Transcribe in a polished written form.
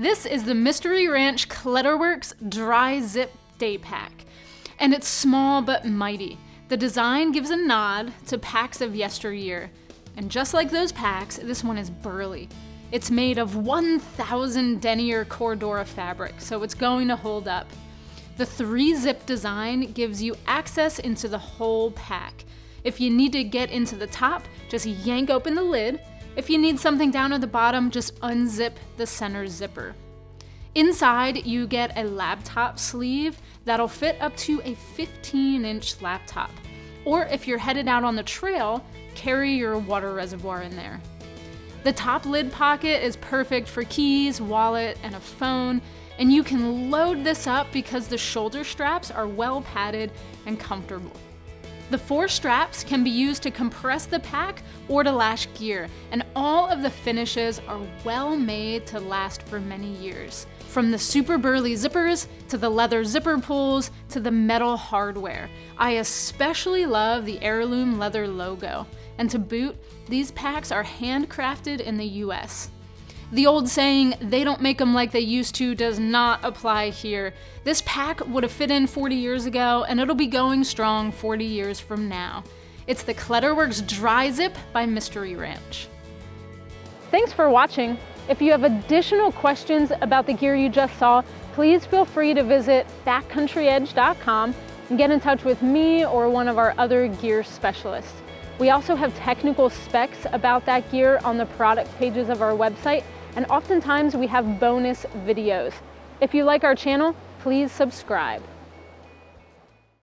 This is the Mystery Ranch Kletterwerks Dry Zip Day Pack, and it's small but mighty. The design gives a nod to packs of yesteryear, and just like those packs, this one is burly. It's made of 1,000 denier Cordura fabric, so it's going to hold up. The 3-zip design gives you access into the whole pack. If you need to get into the top, just yank open the lid. If you need something down at the bottom, just unzip the center zipper. Inside, you get a laptop sleeve that'll fit up to a 15-inch laptop. Or if you're headed out on the trail, carry your water reservoir in there. The top lid pocket is perfect for keys, wallet, and a phone, and you can load this up because the shoulder straps are well padded and comfortable. The 4 straps can be used to compress the pack or to lash gear, and all of the finishes are well made to last for many years. From the super burly zippers, to the leather zipper pulls, to the metal hardware. I especially love the heirloom leather logo, and to boot, these packs are handcrafted in the US. The old saying, "They don't make them like they used to," does not apply here. This pack would have fit in 40 years ago, and it'll be going strong 40 years from now. It's the Kletterwerks Dry Zip by Mystery Ranch. Thanks for watching. If you have additional questions about the gear you just saw, please feel free to visit backcountryedge.com and get in touch with me or one of our other gear specialists. We also have technical specs about that gear on the product pages of our website, and oftentimes we have bonus videos. If you like our channel, please subscribe.